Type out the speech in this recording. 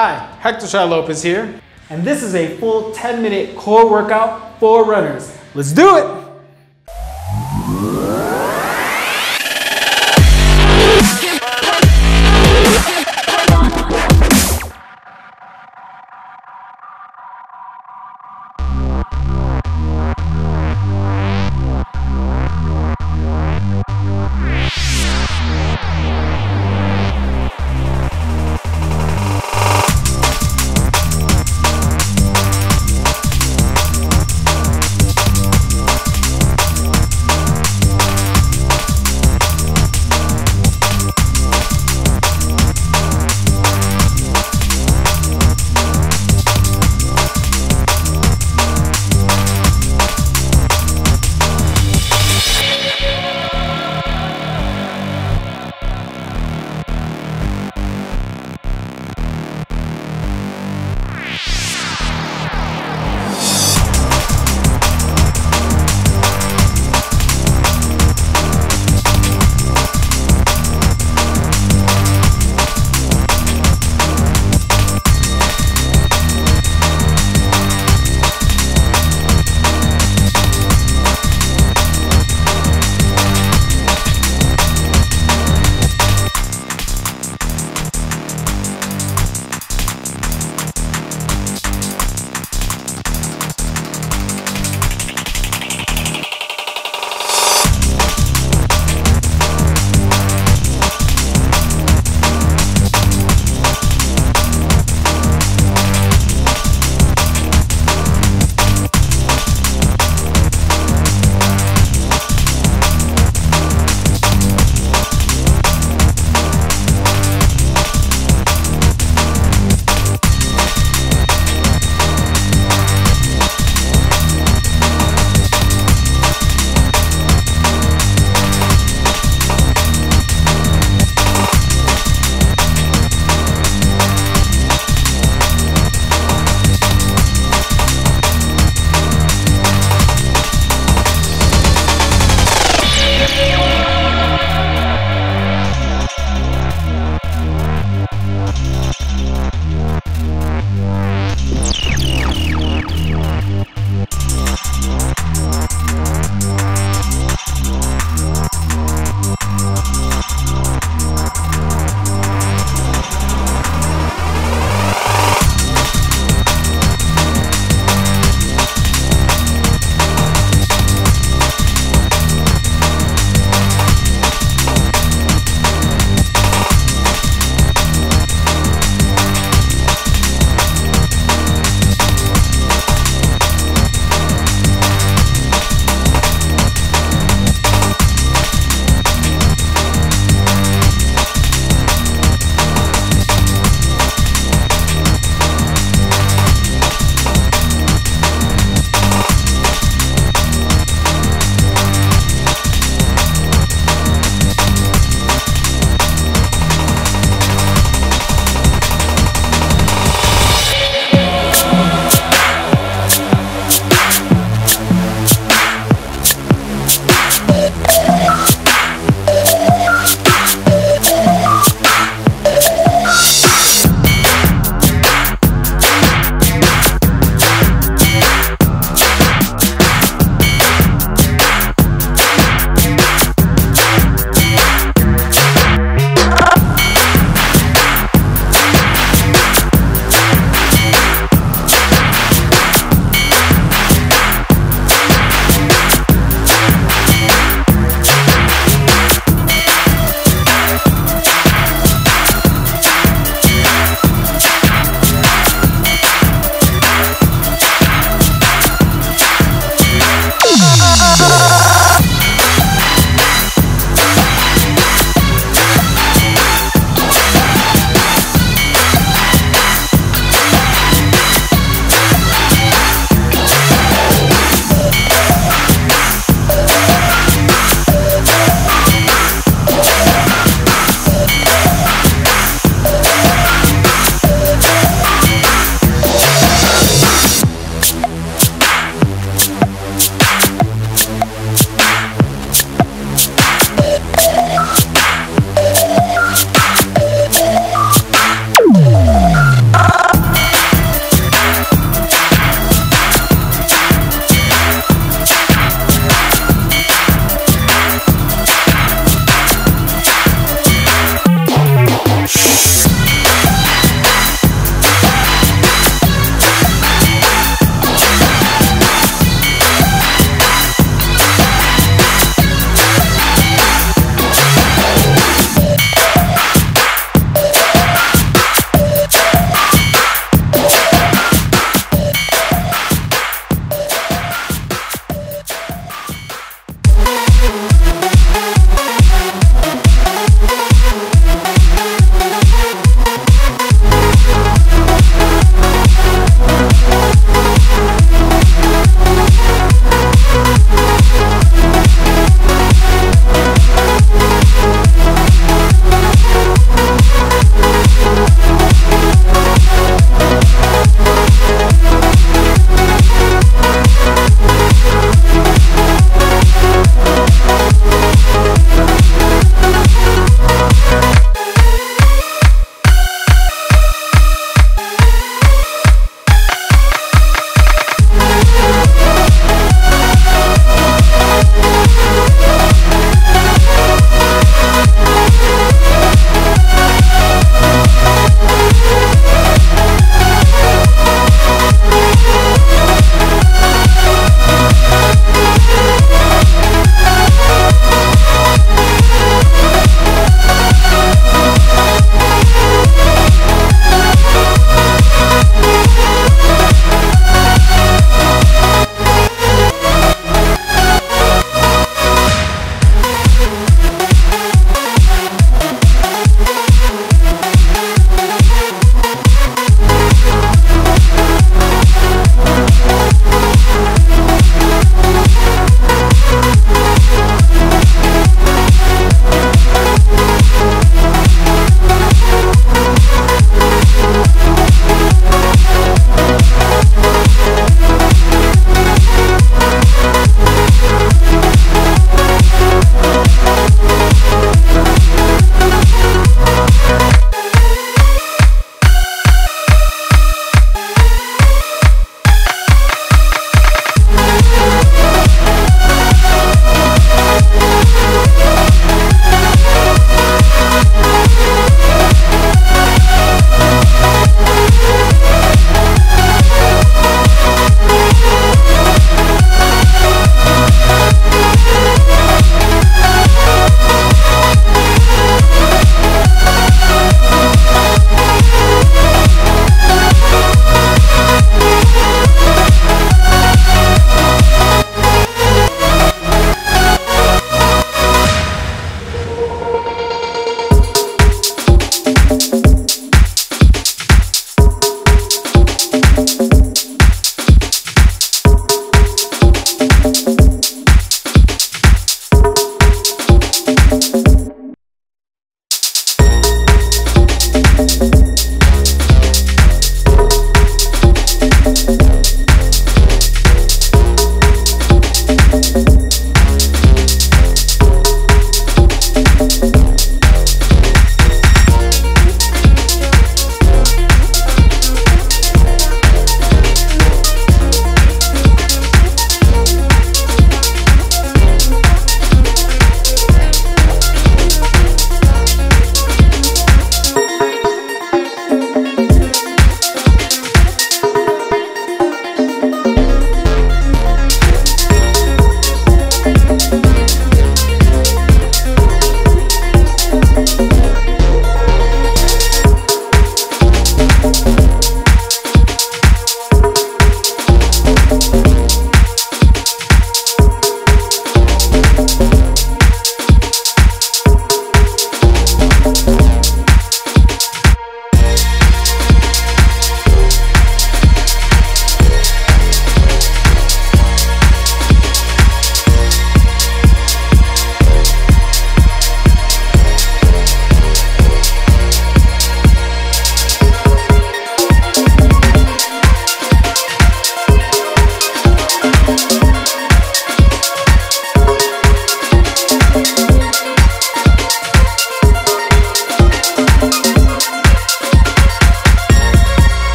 Hi, Hector Shy Lopez here, and this is a full 10-minute core workout for runners. Let's do it!